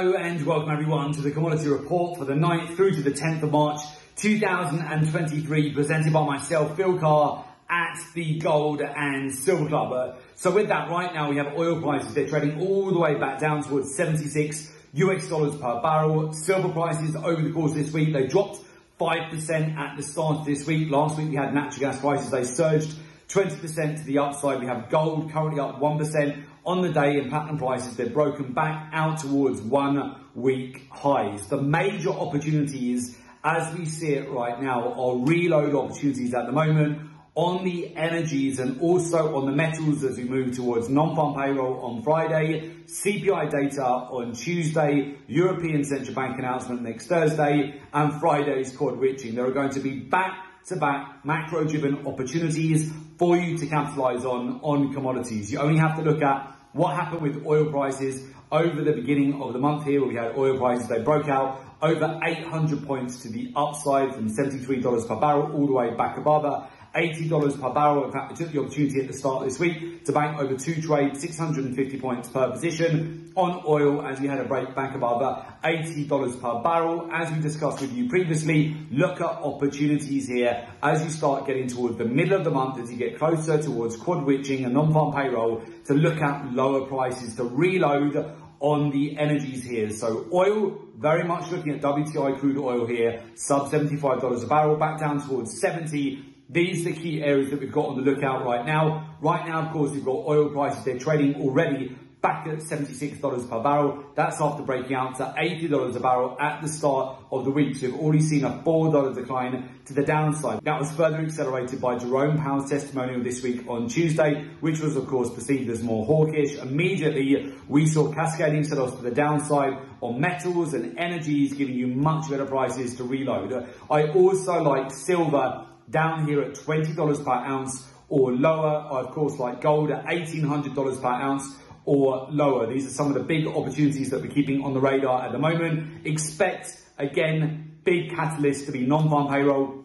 Hello and welcome everyone to the Commodity Report for the 9th through to the 10th of March 2023, presented by myself, Phil Carr, at the Gold and Silver Club. So with that, right now we have oil prices. They're trading all the way back down towards $76 per barrel. Silver prices over the course of this week, they dropped 5% at the start of this week. Last week we had natural gas prices, they surged 20% to the upside. We have gold currently up 1% on the day, and platinum prices, they're broken back out towards 1 week highs. The major opportunities, as we see it right now, are reload opportunities at the moment on the energies and also on the metals as we move towards non-farm payroll on Friday, CPI data on Tuesday, European Central Bank announcement next Thursday, and Friday's quad witching. There are going to be back-to-back macro-driven opportunities for you to capitalize on commodities. You only have to look at what happened with oil prices over the beginning of the month here, where we had oil prices, they broke out over 800 points to the upside from $73 per barrel all the way back above $80 per barrel. In fact, I took the opportunity at the start of this week to bank over two trades, 650 points per position on oil, as we had a break back above $80 per barrel. As we discussed with you previously, look at opportunities here as you start getting toward the middle of the month, as you get closer towards quad witching and non-farm payroll, to look at lower prices to reload on the energies here. So oil, very much looking at WTI crude oil here, sub $75 a barrel, back down towards 70. These are the key areas that we've got on the lookout right now. Right now, of course, we've got oil prices. They're trading already back at $76 per barrel. That's after breaking out to $80 a barrel at the start of the week. So we've already seen a $4 decline to the downside. That was further accelerated by Jerome Powell's testimonial this week on Tuesday, which was, of course, perceived as more hawkish. Immediately, we saw cascading sell-offs to the downside on metals and energies, giving you much better prices to reload. I also like silver down here at $20 per ounce or lower. I, of course, like gold at $1,800 per ounce or lower. These are some of the big opportunities that we're keeping on the radar at the moment. Expect, again, big catalysts to be non-farm payroll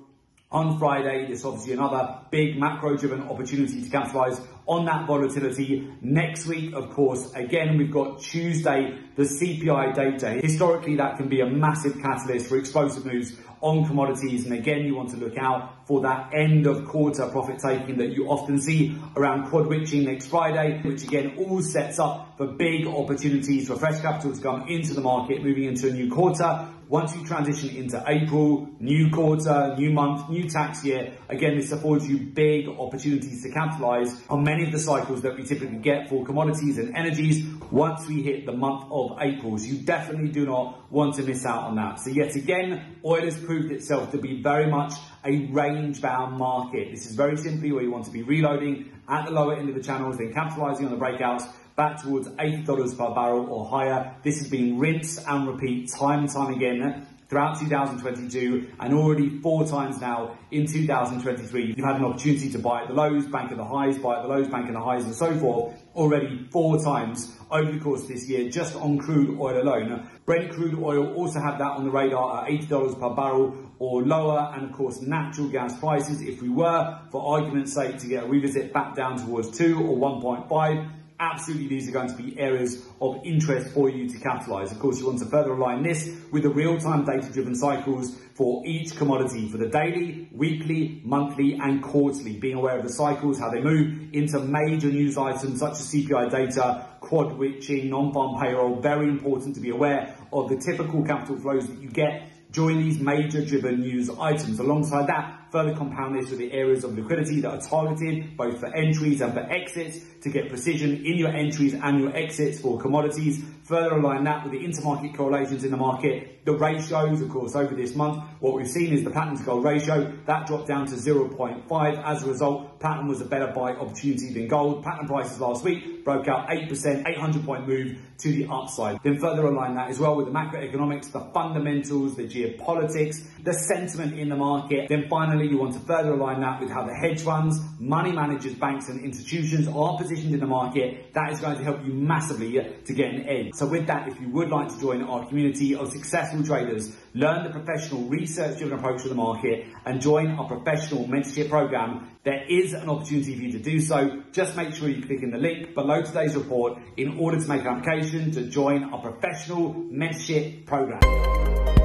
on Friday. There's obviously another big macro-driven opportunity to capitalize on that volatility. Next week, of course, again, we've got Tuesday, the CPI data. Historically, that can be a massive catalyst for explosive moves on commodities. And again, you want to look out for that end of quarter profit taking that you often see around quad witching next Friday, which again, all sets up for big opportunities for fresh capital to come into the market, moving into a new quarter. Once you transition into April, new quarter, new month, new tax year, again, this affords you big opportunities to capitalize on many of the cycles that we typically get for commodities and energies once we hit the month of April. So you definitely do not want to miss out on that. So yet again, oil has proved itself to be very much a range-bound market. This is very simply where you want to be reloading at the lower end of the channels, then capitalizing on the breakouts back towards $80 per barrel or higher. This has been rinse and repeat time and time again throughout 2022, and already four times now in 2023. You've had an opportunity to buy at the lows, bank at the highs, buy at the lows, bank at the highs, and so forth, already four times over the course of this year, just on crude oil alone. Brent crude oil also have that on the radar at $80 per barrel or lower, and of course natural gas prices. If we were, for argument's sake, to get a revisit back down towards 2 or 1.5, absolutely, these are going to be areas of interest for you to capitalize. Of course, you want to further align this with the real-time data-driven cycles for each commodity, for the daily, weekly, monthly, and quarterly, being aware of the cycles, how they move into major news items such as CPI data, quad witching, non-farm payroll. Very important to be aware of the typical capital flows that you get during these major driven news items. Alongside that, further compound this with the areas of liquidity that are targeted both for entries and for exits to get precision in your entries and your exits for commodities. Further align that with the intermarket correlations in the market, the ratios, of course, over this month. What we've seen is the platinum to gold ratio, that dropped down to 0.5. As a result, platinum was a better buy opportunity than gold. Platinum prices last week broke out 8%, 800 point move to the upside. Then further align that as well with the macroeconomics, the fundamentals, the geopolitics, the sentiment in the market. Then finally, Finally, you want to further align that with how the hedge funds, money managers, banks and institutions are positioned in the market. That is going to help you massively to get an edge. So with that, if you would like to join our community of successful traders, learn the professional research-driven approach to the market and join our professional mentorship program, there is an opportunity for you to do so. Just make sure you click in the link below today's report in order to make an application to join our professional mentorship program.